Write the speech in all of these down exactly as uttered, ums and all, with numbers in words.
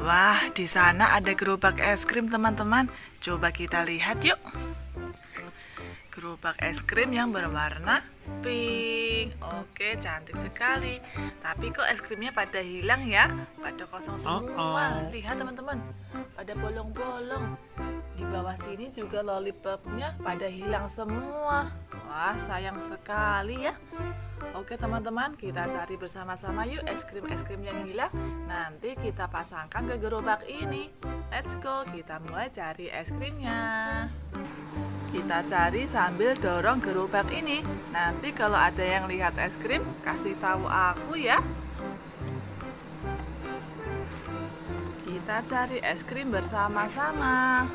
Wah, di sana ada gerobak es krim, teman-teman. Coba kita lihat yuk. Gerobak es krim yang berwarna pink. Oke, cantik sekali. Tapi kok es krimnya pada hilang ya? Pada kosong semua. Uh -oh. Lihat teman-teman, pada bolong-bolong. Di bawah sini juga lollipopnya pada hilang semua. Wah, sayang sekali ya. Oke teman-teman, kita cari bersama-sama yuk es krim-es krim yang hilang. Nanti kita pasangkan ke gerobak ini. Let's go, kita mulai cari es krimnya. Kita cari sambil dorong gerobak ini. Nanti kalau ada yang lihat es krim, kasih tahu aku ya. Kita cari es krim bersama-sama.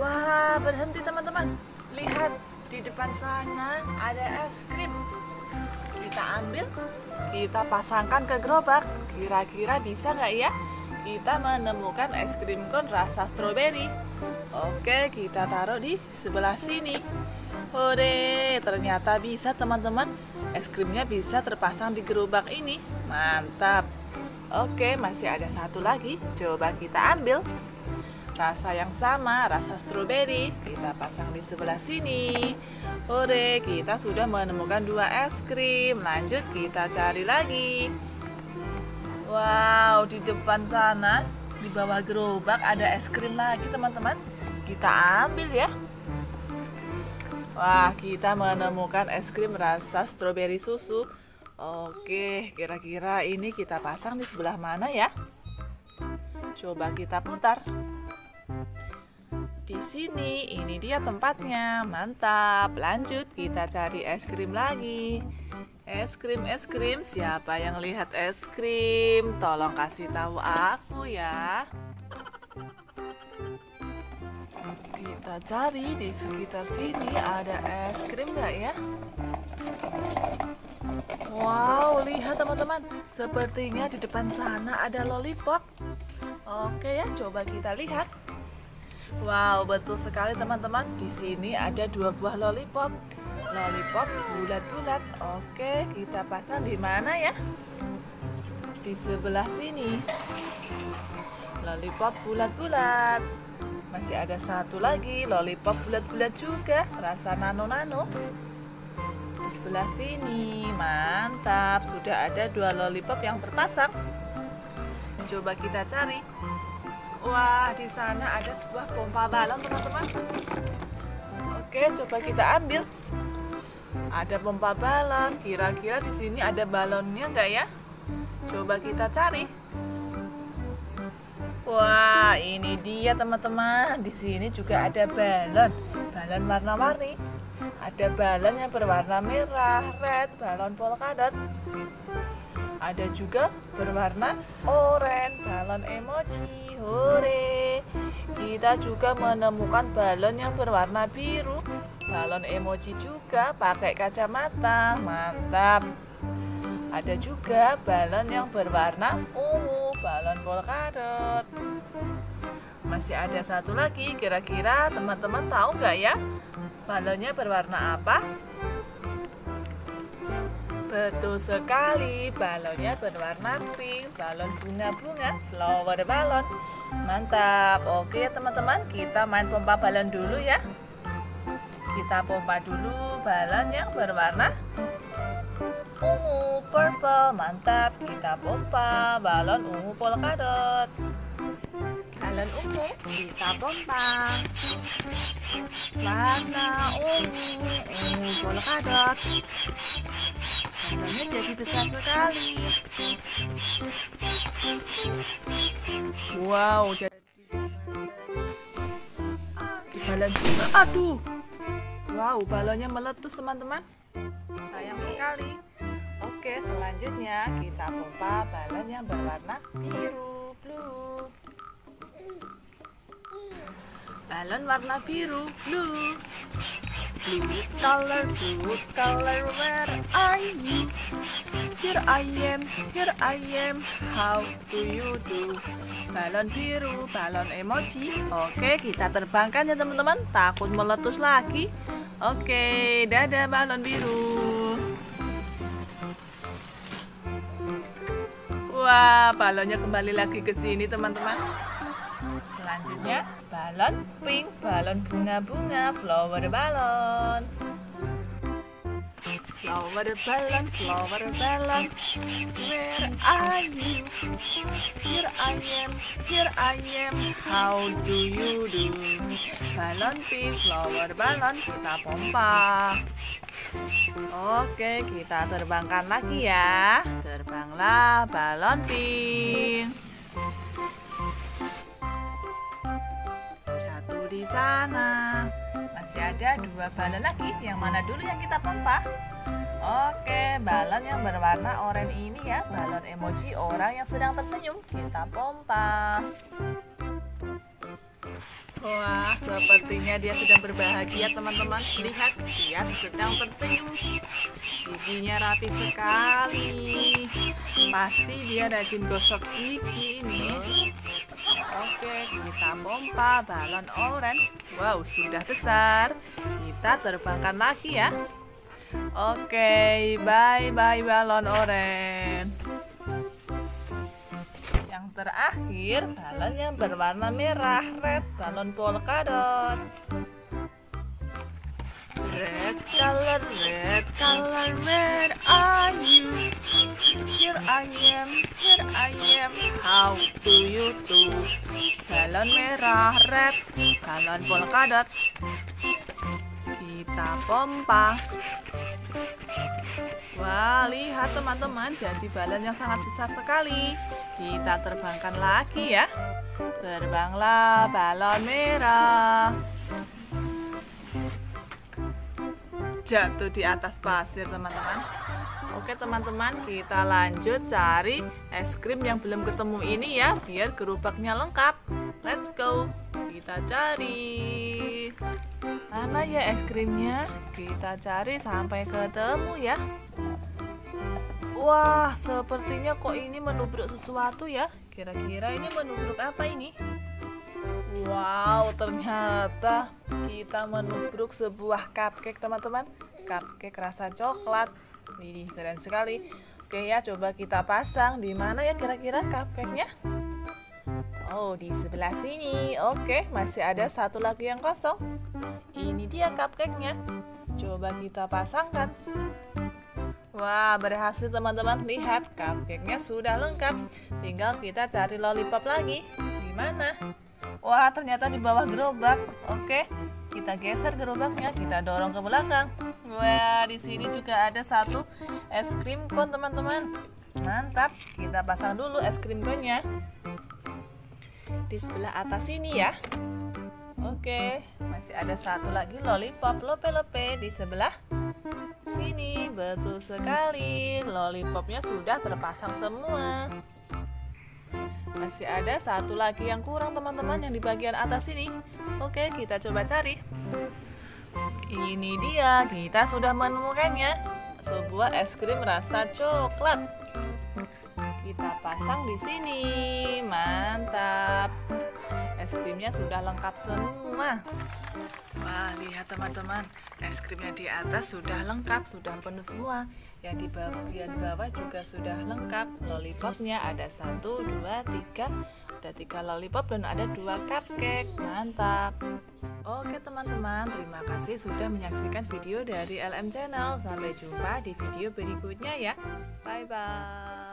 Wah, berhenti teman-teman. Lihat, di depan sana ada es krim. Kita ambil, kita pasangkan ke gerobak. Kira-kira bisa nggak ya? Kita menemukan es krim cone rasa stroberi. Oke, kita taruh di sebelah sini. Hore, ternyata bisa teman-teman. Es krimnya bisa terpasang di gerobak ini. Mantap. Oke, masih ada satu lagi. Coba kita ambil. Rasa yang sama, rasa stroberi, kita pasang di sebelah sini. Hore, kita sudah menemukan dua es krim. Lanjut kita cari lagi. Wow, di depan sana, di bawah gerobak ada es krim lagi teman-teman. Kita ambil ya. Wah, kita menemukan es krim rasa stroberi susu. Oke, kira-kira ini kita pasang di sebelah mana ya? Coba kita putar. Di sini, ini dia tempatnya. Mantap. Lanjut kita cari es krim lagi. Es krim, es krim. Siapa yang lihat es krim? Tolong kasih tahu aku ya. Kita cari di sekitar sini ada es krim nggak ya? Wow, lihat teman-teman. Sepertinya di depan sana ada lollipop. Oke ya, coba kita lihat. Wow, betul sekali teman-teman. Di sini ada dua buah lollipop. Lollipop bulat-bulat. Oke, kita pasang di mana ya? Di sebelah sini. Lollipop bulat-bulat. Masih ada satu lagi, lollipop bulat-bulat juga, rasa nano-nano. Di sebelah sini. Mantap, sudah ada dua lollipop yang terpasang. Coba kita cari. Wah, di sana ada sebuah pompa balon, teman-teman. Oke, coba kita ambil. Ada pompa balon. Kira-kira di sini ada balonnya enggak ya? Coba kita cari. Wah, ini dia, teman-teman. Di sini juga ada balon. Balon warna-warni. Ada balon yang berwarna merah, red, balon polkadot. Ada juga berwarna oranye, balon emoji. Hore, kita juga menemukan balon yang berwarna biru, balon emoji juga, pakai kacamata. Mantap. Ada juga balon yang berwarna ungu, balon polkadot. Masih ada satu lagi, kira-kira teman-teman tahu nggak ya balonnya berwarna apa? Betul sekali, balonnya berwarna pink, balon bunga-bunga, flower balon. Mantap. Oke ya teman-teman, kita main pompa balon dulu ya. Kita pompa dulu balon yang berwarna ungu, purple. Mantap, kita pompa balon ungu polkadot. Balon ungu, kita pompa. Warna ungu, ungu polkadot. Balonnya jadi besar sekali. Wow, jadi di balon juga. Aduh, wow, balonnya meletus teman-teman. Sayang sekali. Oke, selanjutnya kita pompa balon yang berwarna biru, blue. Balon warna biru, blue. Blue color, blue color, where are you? Here I am, here I am, how do you do? Balon biru, balon emoji. Oke, kita terbangkan ya teman-teman, takut meletus lagi. Oke, dadah balon biru. Wah, balonnya kembali lagi ke sini, teman-teman. Selanjutnya, balon pink, balon bunga-bunga, flower balon. Flower balon, flower balon. Where are you? Here I am, here I am. How do you do? Balon pink, flower balon, kita pompa. Oke, kita terbangkan lagi ya. Terbanglah balon pink. Satu di sana. Masih ada dua balon lagi. Yang mana dulu yang kita pompa? Oke, balon yang berwarna oranye ini ya. Balon emoji orang yang sedang tersenyum. Kita pompa. Wah, sepertinya dia sedang berbahagia, teman-teman. Lihat, dia sedang tersenyum. Giginya rapi sekali. Pasti dia rajin gosok gigi ini. Oke, kita pompa balon oranye. Wow, sudah besar. Kita terbangkan lagi ya. Oke, bye-bye balon oranye. Terakhir, balon yang berwarna merah, red, balon polkadot. Red color, red color, where are you? Here I am, here I am, how do you do? Balon merah, red, balon polkadot. Kita pompa. Wah, lihat teman-teman, jadi balon yang sangat besar sekali. Kita terbangkan lagi ya. Terbanglah balon merah. Jatuh di atas pasir, teman-teman. Oke, teman-teman, kita lanjut cari es krim yang belum ketemu ini ya, biar gerobaknya lengkap. Let's go. Kita cari. Mana ya es krimnya? Kita cari sampai ketemu ya. Wah, sepertinya kok ini menubruk sesuatu ya. Kira-kira ini menubruk apa ini? Wow, ternyata kita menubruk sebuah cupcake, teman-teman. Cupcake rasa coklat. Ini keren sekali. Oke ya, coba kita pasang. Di mana ya kira-kira cupcake-nya? Oh, di sebelah sini. Oke, masih ada satu lagi yang kosong. Ini dia cupcake-nya. Coba kita pasangkan. Wah, berhasil teman-teman. Lihat, cupcake-nya sudah lengkap. Tinggal kita cari lollipop lagi. Di mana? Wah, ternyata di bawah gerobak. Oke, kita geser gerobaknya, kita dorong ke belakang. Wah, di sini juga ada satu es krim cone, teman-teman. Mantap, kita pasang dulu es krim cone-nya. Di sebelah atas ini ya. Oke, masih ada satu lagi lollipop lope-lope di sebelah sini. Betul sekali, lollipopnya sudah terpasang semua. Masih ada satu lagi yang kurang, teman-teman, yang di bagian atas ini. Oke, kita coba cari. Ini dia, kita sudah menemukannya. Sebuah es krim rasa coklat. Kita pasang di sini. Mantap. Es krimnya sudah lengkap semua. Wah, lihat teman-teman, es krimnya di atas sudah lengkap, sudah penuh semua. Yang di bagian bawah juga sudah lengkap. Lollipopnya ada satu, dua, tiga. Ada tiga lollipop dan ada dua cupcake. Mantap. Oke teman-teman, terima kasih sudah menyaksikan video dari L M Channel. Sampai jumpa di video berikutnya ya. Bye-bye.